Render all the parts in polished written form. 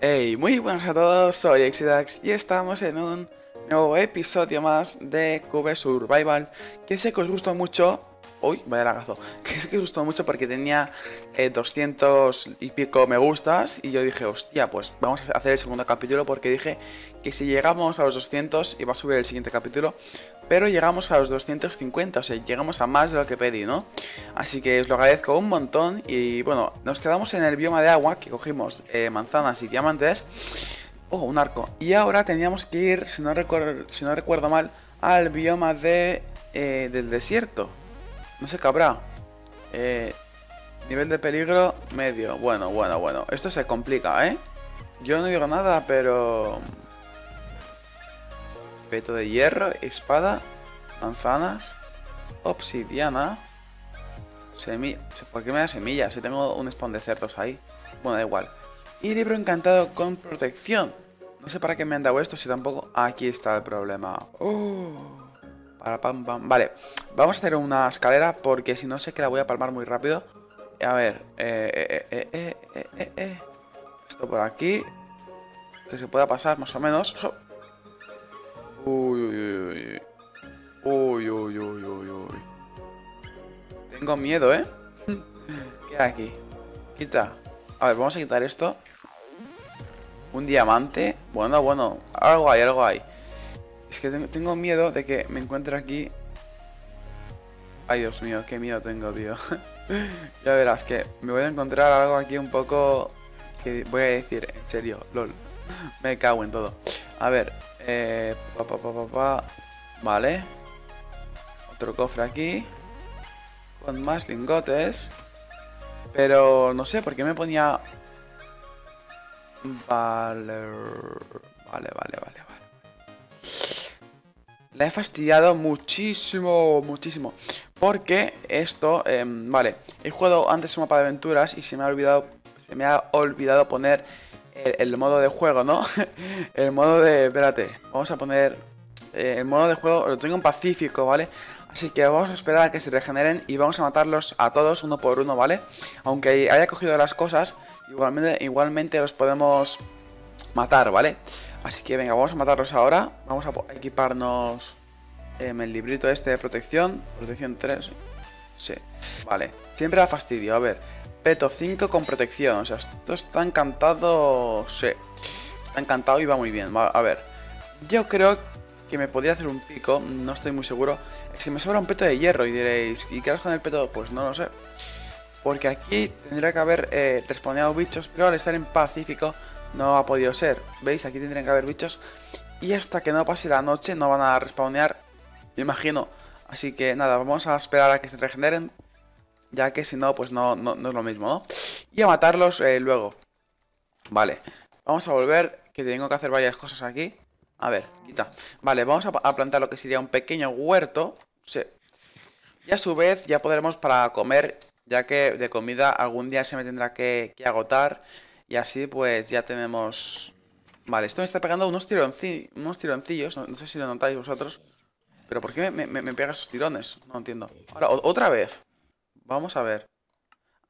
Hey, muy buenas a todos, soy Exidax y estamos en un nuevo episodio más de Cube Survival. Que sé que os gustó mucho. Uy, vaya lagazo. Que sé que os gustó mucho porque tenía 200 y pico me gustas. Y yo dije, hostia, pues vamos a hacer el segundo capítulo. Porque dije que si llegamos a los 200 iba a subir el siguiente capítulo. Pero llegamos a los 250, o sea, llegamos a más de lo que pedí, ¿no? Así que os lo agradezco un montón. Y bueno, nos quedamos en el bioma de agua, que cogimos manzanas y diamantes. Oh, un arco. Y ahora teníamos que ir, si no recuerdo mal, al bioma de, del desierto. No sé qué habrá. Nivel de peligro medio. Bueno. Esto se complica, ¿eh? Yo no digo nada, pero... peto de hierro, espada, manzanas, obsidiana, semilla. ¿Por qué me da semillas? Si tengo un spawn de cerdos ahí. Bueno, da igual. Y libro encantado con protección. No sé para qué me han dado esto, si tampoco... Aquí está el problema. Para pam pam. Vale, vamos a hacer una escalera porque si no sé que la voy a palmar muy rápido. A ver, esto por aquí. Que se pueda pasar más o menos. Uy. Tengo miedo, ¿eh? ¿Qué hay aquí? Quita. A ver, vamos a quitar esto. Un diamante. Bueno. Algo hay. Es que tengo miedo de que me encuentre aquí. Ay, Dios mío, qué miedo tengo, tío. Ya verás que me voy a encontrar algo aquí un poco... que voy a decir, en serio, lol. Me cago en todo. A ver... Vale. Otro cofre aquí. Con más lingotes. Pero no sé por qué me ponía... Vale. La he fastidiado muchísimo. Porque esto... vale. He jugado antes un mapa de aventuras y se me ha olvidado poner... El modo de juego, ¿no? El modo de... Espérate. Vamos a poner... el modo de juego... Lo tengo en pacífico, ¿vale? Así que vamos a esperar a que se regeneren y vamos a matarlos a todos uno por uno, ¿vale? Aunque haya cogido las cosas, igualmente los podemos matar, ¿vale? Así que venga, vamos a matarlos ahora. Vamos a equiparnos el librito este de protección. Protección 3. Sí. Vale. Siempre la fastidio, a ver... Peto 5 con protección, o sea, esto está encantado, sí, está encantado y va muy bien. A ver, yo creo que me podría hacer un pico, no estoy muy seguro. Si me sobra un peto de hierro y diréis, ¿y qué harás con el peto? Pues no lo sé, porque aquí tendría que haber respawneado bichos, pero al estar en pacífico no ha podido ser. ¿Veis? Aquí tendrían que haber bichos y hasta que no pase la noche no van a respawnear, me imagino. Así que nada, vamos a esperar a que se regeneren. Ya que si no, pues no es lo mismo, ¿no? Y a matarlos luego. Vale, vamos a volver. Que tengo que hacer varias cosas aquí. A ver, quita. Vale, vamos a plantar lo que sería un pequeño huerto. Sí. Y a su vez ya podremos para comer. Ya que de comida algún día se me tendrá que agotar. Y así pues ya tenemos... Vale, esto me está pegando unos tironcillos. No sé si lo notáis vosotros. Pero ¿por qué me pega esos tirones? No entiendo. Ahora, otra vez. Vamos a ver.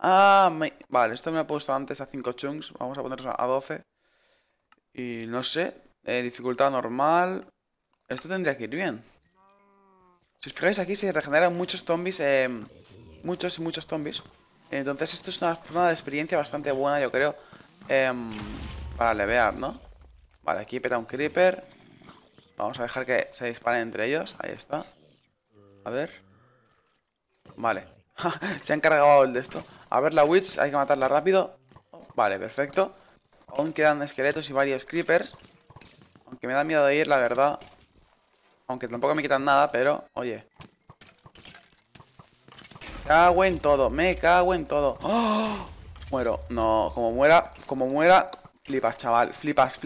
Vale, esto me lo he puesto antes a 5 chunks. Vamos a ponernos a 12. Y no sé. Dificultad normal. Esto tendría que ir bien. Si os fijáis aquí se regeneran muchos zombies. Muchos zombies. Entonces esto es una zona de experiencia bastante buena, yo creo. Para levear, ¿no? Vale, aquí peta un creeper. Vamos a dejar que se disparen entre ellos. Ahí está. A ver. Vale. Se han cargado el de esto. A ver la witch, hay que matarla rápido. Vale, perfecto. Aún quedan esqueletos y varios creepers. Aunque me da miedo de ir, la verdad. Aunque tampoco me quitan nada, pero... Oye. Me cago en todo. ¡Oh! Muero. No, como muera... Flipas, chaval. Flipas.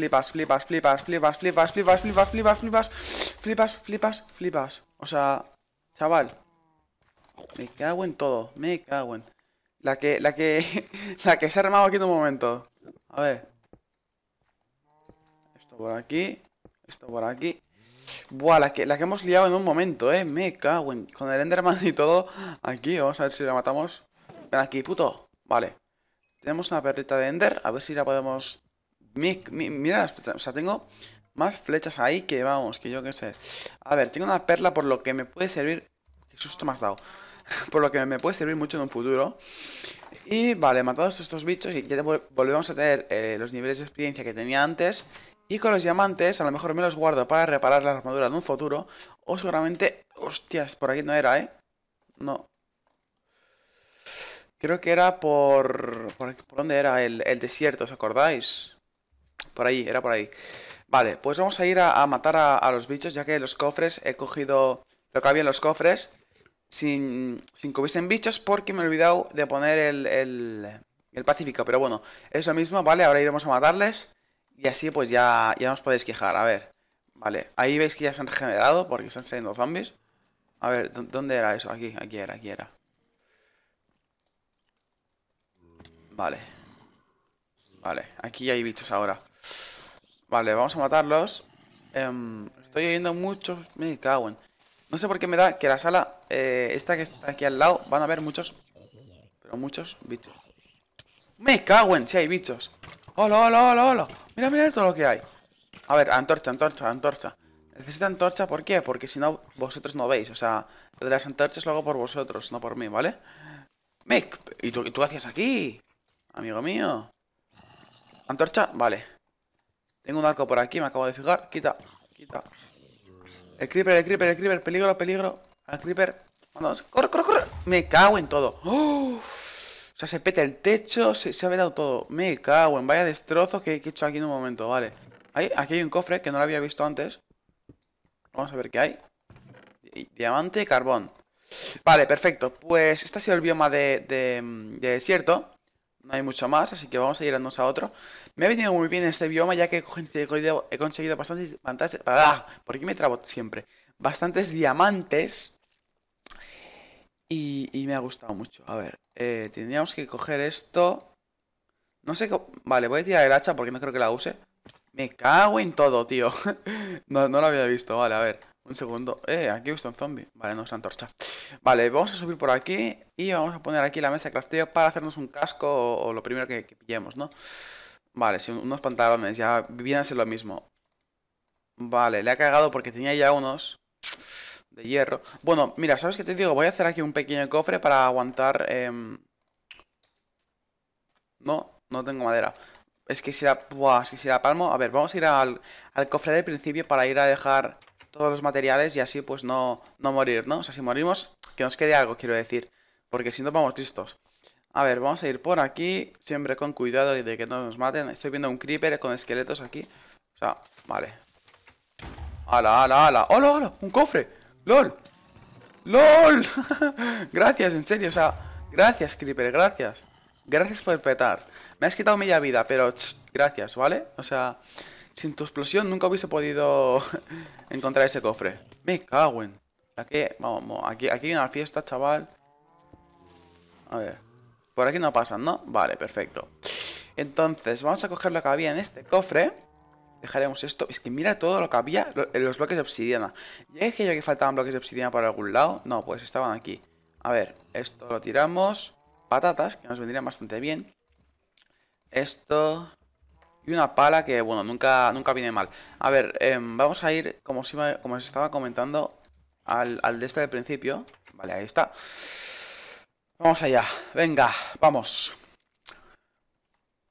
O sea, chaval... Me cago en todo. La que se ha armado aquí en un momento. A ver. Esto por aquí. Buah, la que hemos liado en un momento, me cago en... Con el Enderman y todo. Aquí, vamos a ver si la matamos. Ven aquí, puto. Vale. Tenemos una perrita de Ender. A ver si la podemos Mira las flechas, o sea, tengo más flechas ahí que vamos, que yo qué sé. A ver, tengo una perla por lo que me puede servir. Qué susto me has dado. Por lo que me puede servir mucho en un futuro. Y vale, matados estos bichos y ya volvemos a tener los niveles de experiencia que tenía antes. Y con los diamantes a lo mejor me los guardo para reparar la armadura de un futuro. O seguramente... Hostias, por aquí no era, ¿eh? No. Creo que era por... ¿Por dónde era? El desierto, ¿os acordáis? Por ahí, era por ahí. Vale, pues vamos a ir a matar a los bichos, ya que los cofres he cogido... Lo que había en los cofres... Sin que hubiesen bichos, porque me he olvidado de poner el pacífico. Pero bueno, es lo mismo, ¿vale? Ahora iremos a matarles. Y así pues ya nos podéis quejar. A ver, vale, ahí veis que ya se han regenerado porque están saliendo zombies. A ver, ¿dónde era eso? Aquí era. Vale. Vale, aquí hay bichos ahora. Vale, vamos a matarlos. Estoy oyendo muchos... Me cago en... No sé por qué me da que la sala, esta que está aquí al lado, van a haber muchos, pero muchos bichos. ¡Me cago en! Si hay bichos. ¡Hola, hola, hola, hola! Mira, mira todo lo que hay. A ver, antorcha, antorcha, antorcha. Necesita antorcha, ¿por qué? Porque si no, vosotros no veis. O sea, lo de las antorchas lo hago por vosotros, no por mí, ¿vale? ¿Y tú qué hacías aquí? Amigo mío. Antorcha, vale. Tengo un arco por aquí, me acabo de fijar. Quita, quita. El creeper, peligro, peligro. Al creeper, vamos, corre. Me cago en todo. ¡Oh! O sea, se peta el techo, se ha vedado todo. Me cago en, vaya destrozo que he hecho aquí en un momento, vale. Aquí hay un cofre que no lo había visto antes. Vamos a ver qué hay. Diamante, carbón. Vale, perfecto. Pues este ha sido el bioma de desierto. No hay mucho más, así que vamos a irnos a otro. Me ha venido muy bien este bioma, ya que he conseguido bastantes... ¿Por qué me trabo siempre? Bastantes diamantes. Y me ha gustado mucho. A ver, tendríamos que coger esto. No sé cómo... Vale, voy a tirar el hacha porque no creo que la use. Me cago en todo, tío. No lo había visto. Vale, a ver. Un segundo. Aquí he visto un zombie. Vale, no es antorcha. Vale, vamos a subir por aquí. Y vamos a poner aquí la mesa de crafteo para hacernos un casco o lo primero que pillemos, ¿no? Vale, sí, unos pantalones. Ya viene a ser lo mismo. Vale, le ha cagado porque tenía ya unos de hierro. Bueno, mira, ¿sabes qué te digo? Voy a hacer aquí un pequeño cofre para aguantar... No tengo madera. Es que si la palmo... A ver, vamos a ir al cofre del principio para ir a dejar... todos los materiales y así pues no morir, ¿no? O sea, si morimos, que nos quede algo, quiero decir. Porque si no, vamos listos. A ver, vamos a ir por aquí, siempre con cuidado de que no nos maten. Estoy viendo un creeper con esqueletos aquí. O sea, vale. ¡Hala, hala, hala! ¡Hola, hola! ¡Un cofre! ¡Lol! ¡Lol! Gracias, en serio, o sea, gracias, creeper, gracias. Gracias por petar. Me has quitado media vida, pero gracias, ¿vale? O sea... Sin tu explosión nunca hubiese podido encontrar ese cofre. Me cago en. Vamos, aquí hay una fiesta, chaval. A ver. Por aquí no pasan, ¿no? Vale, perfecto. Entonces, vamos a coger lo que había en este cofre. Dejaremos esto. Es que mira todo lo que había en los bloques de obsidiana. Ya dije yo que faltaban bloques de obsidiana por algún lado. No, pues estaban aquí. A ver, esto lo tiramos. Patatas, que nos vendrían bastante bien. Esto... Y una pala que, bueno, nunca viene mal. A ver, vamos a ir, como os estaba comentando, al de este del principio. Vale, ahí está. Vamos allá. Venga, vamos.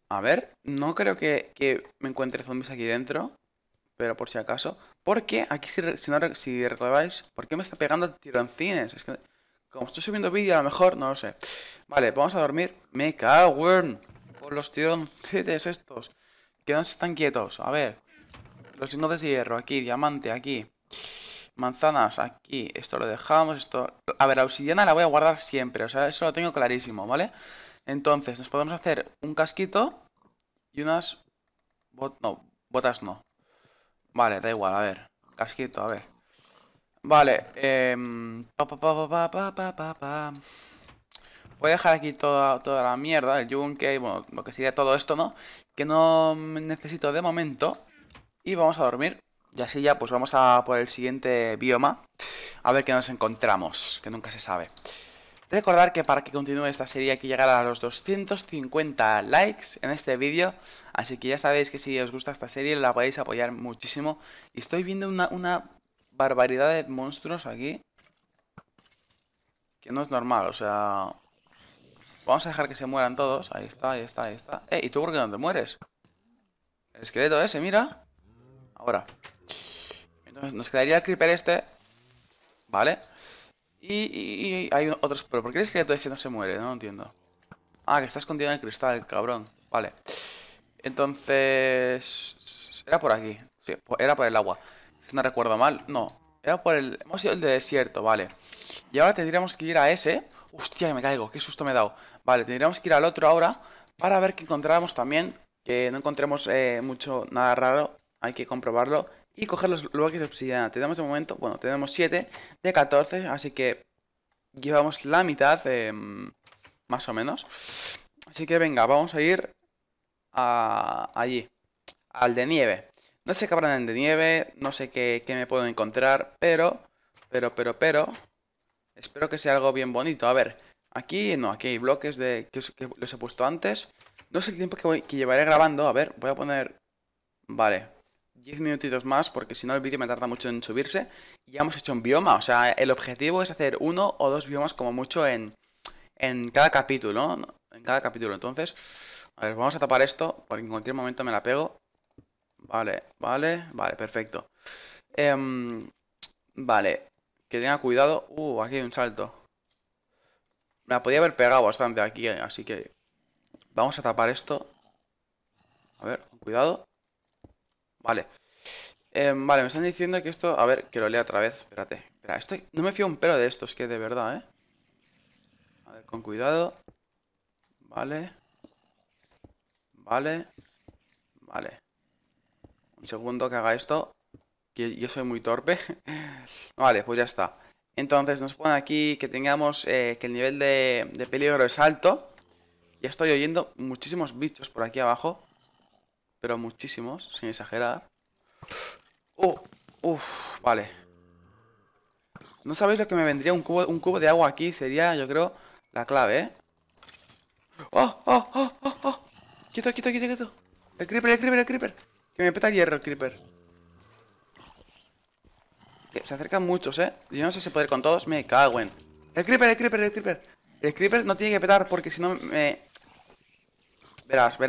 A ver, no creo que me encuentre zombies aquí dentro. Pero por si acaso. Porque aquí, si recordáis, ¿por qué me está pegando tironcines? Es que, como estoy subiendo vídeo, a lo mejor, no lo sé. Vale, vamos a dormir. Me cago en los tironcines estos. Que no están quietos, a ver. Los lingotes de hierro, aquí, diamante, aquí. Manzanas, aquí. Esto lo dejamos, esto... A ver, la obsidiana la voy a guardar siempre, o sea, eso lo tengo clarísimo, ¿vale? Entonces, nos podemos hacer un casquito y unas... botas no. Vale, da igual, a ver. Casquito, a ver. Vale, Voy a dejar aquí toda la mierda, el yunque y bueno, lo que sería todo esto, ¿no? Que no necesito de momento. Y vamos a dormir. Y así ya pues vamos a por el siguiente bioma. A ver qué nos encontramos. Que nunca se sabe. Recordad que para que continúe esta serie hay que llegar a los 250 likes en este vídeo. Así que ya sabéis que si os gusta esta serie la podéis apoyar muchísimo. Y estoy viendo una barbaridad de monstruos aquí, que no es normal, o sea... Vamos a dejar que se mueran todos. Ahí está, ahí está, ahí está. ¿Y tú por qué no te mueres? El esqueleto ese, mira. Ahora. Entonces nos quedaría el creeper este. Vale. Y hay otros... Pero ¿por qué el esqueleto ese no se muere? No lo entiendo. Ah, que está escondido en el cristal, cabrón. Vale. Entonces... Era por aquí. Sí, era por el agua. Si no recuerdo mal. No. Era por el... Hemos ido al desierto, vale. Y ahora tendríamos que ir a ese... Hostia, que me caigo, qué susto me he dado. Vale, tendríamos que ir al otro ahora para ver que encontráramos también. Que no encontremos mucho, nada raro. Hay que comprobarlo. Y coger los bloques de obsidiana. Tenemos de momento, bueno, tenemos 7 de 14. Así que llevamos la mitad, más o menos. Así que venga, vamos a ir a allí. Al de nieve. No sé qué habrá en el de nieve. No sé qué me puedo encontrar. Pero. Espero que sea algo bien bonito. A ver, aquí no, aquí hay bloques de que los he puesto antes. No sé el tiempo que llevaré grabando. A ver, voy a poner... Vale, 10 minutitos más porque si no el vídeo me tarda mucho en subirse. Y ya hemos hecho un bioma, o sea, el objetivo es hacer 1 o 2 biomas como mucho en cada capítulo, ¿no? En cada capítulo, entonces... A ver, vamos a tapar esto porque en cualquier momento me la pego. Vale, vale, vale, perfecto. Vale... Que tenga cuidado. Aquí hay un salto. Me la podía haber pegado bastante aquí, así que... Vamos a tapar esto. A ver, con cuidado. Vale. Vale, me están diciendo que esto... A ver, que lo lea otra vez. Espérate. Espera, estoy... No me fío un pelo de esto, es que de verdad, ¿eh? A ver, con cuidado. Vale. Vale. Vale. Un segundo que haga esto. Que yo soy muy torpe. Vale, pues ya está. Entonces nos ponen aquí que tengamos que el nivel de peligro es alto. Ya estoy oyendo muchísimos bichos por aquí abajo. Pero muchísimos, sin exagerar. Vale. No sabéis lo que me vendría un cubo de agua aquí. Sería, yo creo, la clave, ¿eh? ¡Oh! Quieto, quieto, quieto, quieto. El creeper. Que me peta el hierro el creeper. Se acercan muchos, ¿eh? Yo no sé si poder con todos. Me cago en... El creeper. El creeper no tiene que petar porque si no me... Verás.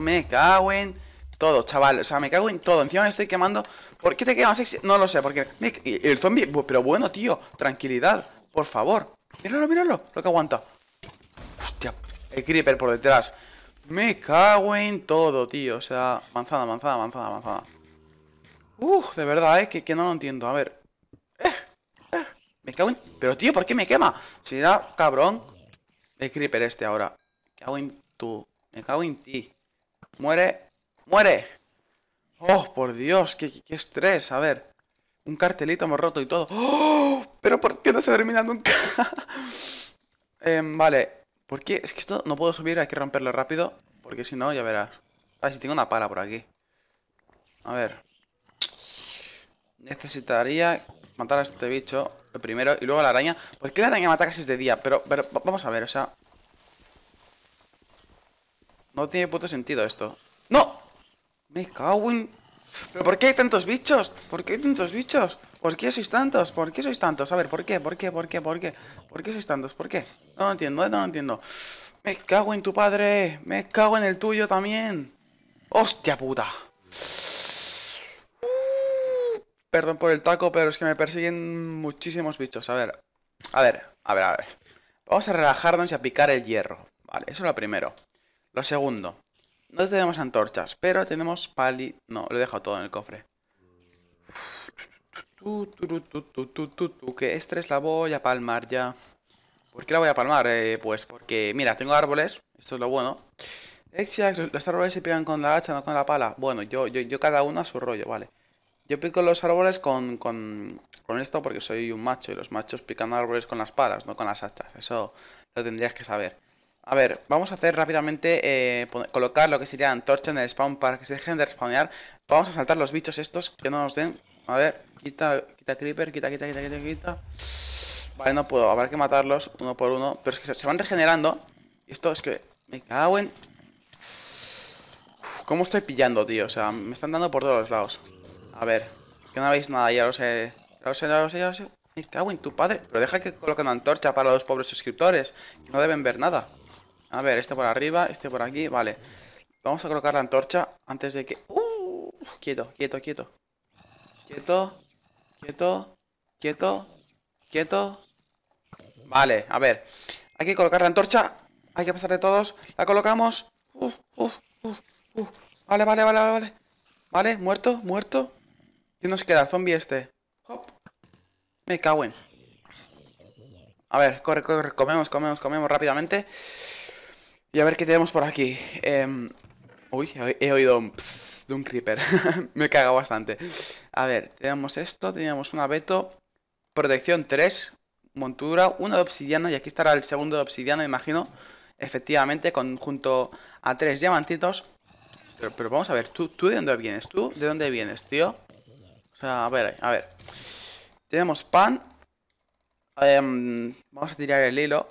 Me cago en todo, chaval. O sea, me cago en todo. Encima me estoy quemando. ¿Por qué te quemas? No lo sé. Porque el zombie... Pero bueno, tío. Tranquilidad. Por favor. Míralo. Lo que aguanta. Hostia. El creeper por detrás. Me cago en todo, tío. O sea... Manzana. De verdad, que no lo entiendo. A ver. Me cago en... Pero, tío, ¿por qué me quema? Si era cabrón. El creeper este ahora. Me cago en tú. Me cago en ti. Muere. Oh, por Dios. Qué estrés. A ver. Un cartelito hemos roto y todo. Pero ¿por qué no se termina nunca? Vale. ¿Por qué? Es que esto no puedo subir. Hay que romperlo rápido. Porque si no, ya verás. Ah, si tengo una pala por aquí. A ver. Necesitaría matar a este bicho lo primero y luego a la araña. ¿Por qué la araña me ataca si es de día? Pero vamos a ver, o sea... No tiene puto sentido esto. ¡No! Me cago en... ¿Pero por qué hay tantos bichos? ¿Por qué sois tantos? A ver, ¿por qué sois tantos? ¿Por qué? No lo entiendo, no lo entiendo. Me cago en tu padre. Me cago en el tuyo también. ¡Hostia puta! Perdón por el taco, pero es que me persiguen muchísimos bichos. A ver. Vamos a relajarnos y a picar el hierro. Vale, eso es lo primero. Lo segundo. No tenemos antorchas, pero tenemos pali... No, lo he dejado todo en el cofre. Que estrés la voy a palmar ya. ¿Por qué la voy a palmar? Pues porque, mira, tengo árboles. Esto es lo bueno. Exidax, los árboles se pegan con la hacha, no con la pala. Bueno, yo cada uno a su rollo, vale. Yo pico los árboles con esto porque soy un macho y los machos pican árboles con las palas, no con las hachas. Eso lo tendrías que saber. A ver, vamos a hacer rápidamente colocar lo que sería antorcha en el spawn para que se dejen de respawnear. Vamos a saltar los bichos estos que no nos den. A ver, quita creeper, quita. Vale, no puedo, habrá que matarlos uno por uno. Pero es que se van regenerando. Y esto es que me cago en... Uf, ¿cómo estoy pillando, tío? O sea, me están dando por todos los lados. A ver, que no veis nada, ya lo sé. Ya lo sé, ya lo sé, ya lo sé. Me cago en tu padre. Pero deja que coloque una antorcha para los pobres suscriptores, que no deben ver nada. A ver, este por arriba, este por aquí, vale. Vamos a colocar la antorcha antes de que... Quieto, quieto, quieto. Quieto, quieto, quieto, quieto. Vale, a ver. Hay que colocar la antorcha. Hay que pasar de todos. La colocamos. Vale, vale, vale, vale. Vale, muerto, muerto. ¿Qué nos queda? Zombie este. Hop. Me cago en. A ver, corre, corre. Comemos, comemos, comemos rápidamente. Y a ver qué tenemos por aquí. Uy, he oído un pss de un creeper. Me he cagado bastante. A ver, tenemos esto. Teníamos un abeto. Protección 3. Montura. Una de obsidiana. Y aquí estará el segundo de obsidiana, imagino. Efectivamente, conjunto a 3 diamantitos. Pero vamos a ver. ¿Tú de dónde vienes? ¿Tú de dónde vienes, tío? O sea, a ver, a ver. Tenemos pan. Vamos a tirar el hilo.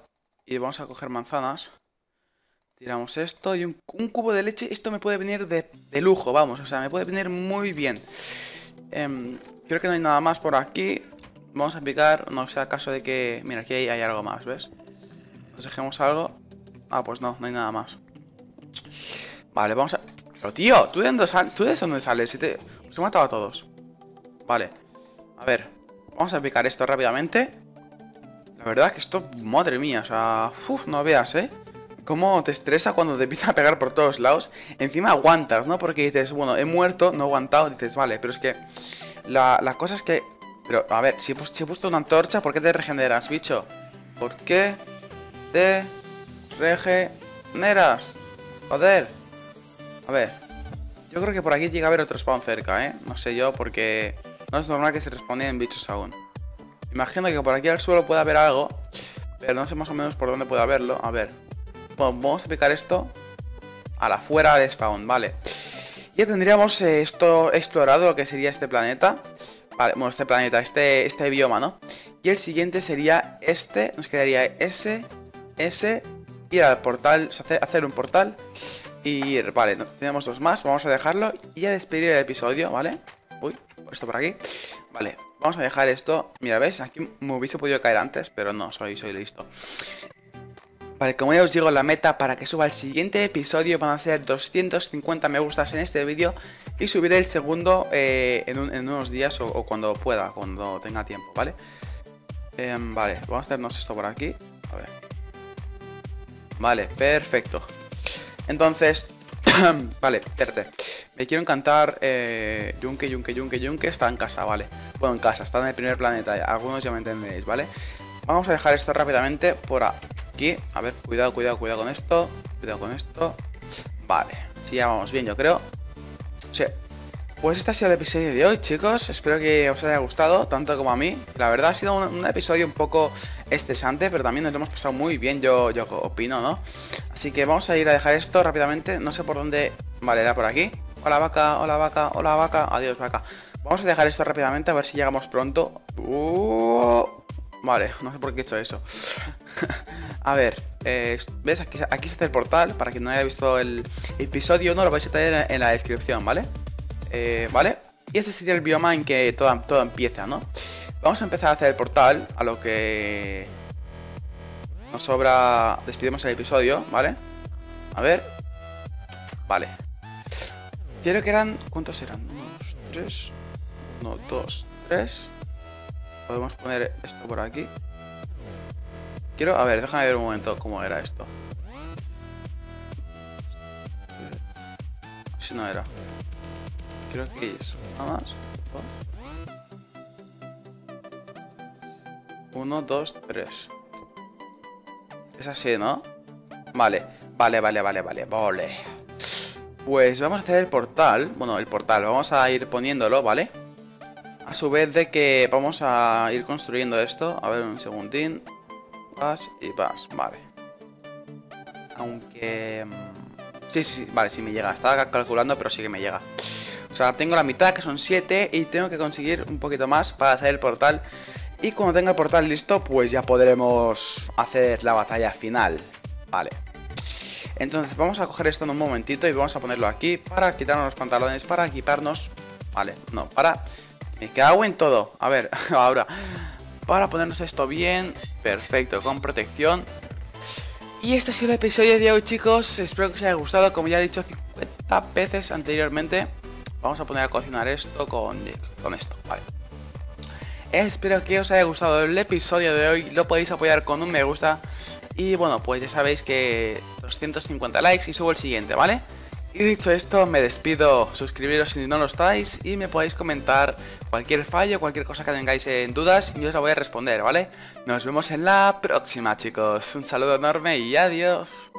Y vamos a coger manzanas. Tiramos esto y un cubo de leche. Esto me puede venir de lujo, vamos. O sea, me puede venir muy bien. Creo que no hay nada más por aquí. Vamos a picar, no sea caso de que... Mira, aquí hay algo más, ¿ves? Nos dejemos algo. Ah, pues no, no hay nada más. Vale, vamos a... Pero tío, ¿tú de dónde sales? Si te... Os he matado a todos. Vale, a ver. Vamos a picar esto rápidamente. La verdad es que esto... Madre mía, o sea... Uf, no veas, ¿eh? Cómo te estresa cuando te empieza a pegar por todos lados. Encima aguantas, ¿no? Porque dices, bueno, he muerto, no he aguantado. Dices, vale, pero es que... La cosa es que... Pero, a ver, si he puesto una antorcha, ¿por qué te regeneras, bicho? ¿Por qué te regeneras? Joder. A ver. Yo creo que por aquí llega a haber otro spawn cerca, ¿eh? No sé yo, porque... No es normal que se respawnen bichos aún. Imagino que por aquí al suelo puede haber algo. Pero no sé más o menos por dónde puede haberlo. A ver. Bueno, vamos a picar esto a la fuera del spawn, vale. Ya tendríamos esto explorado, lo que sería este planeta. Vale, bueno, este planeta, este bioma, ¿no? Y el siguiente sería este. Nos quedaría ese. Ir al portal, o sea, hacer un portal. Y ir, vale, tenemos dos más. Vamos a dejarlo y a despedir el episodio, ¿vale? Uy, esto por aquí. Vale, vamos a dejar esto. Mira, ¿ves? Aquí me hubiese podido caer antes, pero no, soy listo. Vale, como ya os digo, la meta para que suba el siguiente episodio van a ser 250 me gustas en este vídeo. Y subiré el segundo en unos días o cuando pueda, cuando tenga tiempo, ¿vale? Vale, vamos a hacernos esto por aquí. A ver. Vale, perfecto. Entonces, vale, espérate. Me quiero encantar Yunque está en casa, ¿vale? Bueno, en casa, está en el primer planeta, algunos ya me entendéis, ¿vale? Vamos a dejar esto rápidamente por aquí. A ver, cuidado, cuidado, cuidado con esto. Cuidado con esto. Vale, sí, ya vamos bien, yo creo. Sí. Pues este ha sido el episodio de hoy, chicos. Espero que os haya gustado, tanto como a mí. La verdad ha sido un episodio un poco estresante, pero también nos lo hemos pasado muy bien, yo opino, ¿no? Así que vamos a ir a dejar esto rápidamente. No sé por dónde... Vale, era por aquí. Hola vaca, hola vaca, hola vaca. Adiós vaca. Vamos a dejar esto rápidamente a ver si llegamos pronto. Vale, no sé por qué he hecho eso. A ver, ¿ves? Aquí está el portal. Para quien no haya visto el episodio 1, lo vais a tener en la descripción, ¿vale? Vale. Y este sería el bioma en que todo empieza, ¿no? Vamos a empezar a hacer el portal, a lo que nos sobra. Despedimos el episodio, ¿vale? A ver. Vale. Creo que eran... ¿Cuántos eran? Unos 3. 1, 2, 3. Podemos poner esto por aquí. Quiero... A ver, déjame ver un momento cómo era esto. Si no era. Creo que es... Nada más. 1, 2, 3. Es así, ¿no? Vale. Vale, vale, vale, vale. Vale. Pues vamos a hacer el portal. Bueno, el portal. Vamos a ir poniéndolo, ¿vale? A su vez de que vamos a ir construyendo esto. A ver, un segundín. Vas y vas, vale. Aunque... Sí, vale, sí me llega. Estaba calculando, pero sí que me llega. O sea, tengo la mitad, que son 7. Y tengo que conseguir un poquito más para hacer el portal Y cuando tenga el portal listo, pues ya podremos hacer la batalla final. Vale. Entonces vamos a coger esto en un momentito y vamos a ponerlo aquí para quitarnos los pantalones, para equiparnos. Vale, no, para... Me cago en todo. A ver, ahora. Para ponernos esto bien. Perfecto, con protección. Y este ha sido el episodio de hoy, chicos. Espero que os haya gustado. Como ya he dicho 50 veces anteriormente, vamos a poner a cocinar esto con esto. Vale. Espero que os haya gustado el episodio de hoy. Lo podéis apoyar con un me gusta. Y bueno, pues ya sabéis que 250 likes y subo el siguiente, ¿vale? Y dicho esto, me despido. Suscribiros si no lo estáis y me podéis comentar cualquier fallo, cualquier cosa que tengáis en dudas y yo os la voy a responder, ¿vale? Nos vemos en la próxima, chicos. Un saludo enorme y adiós.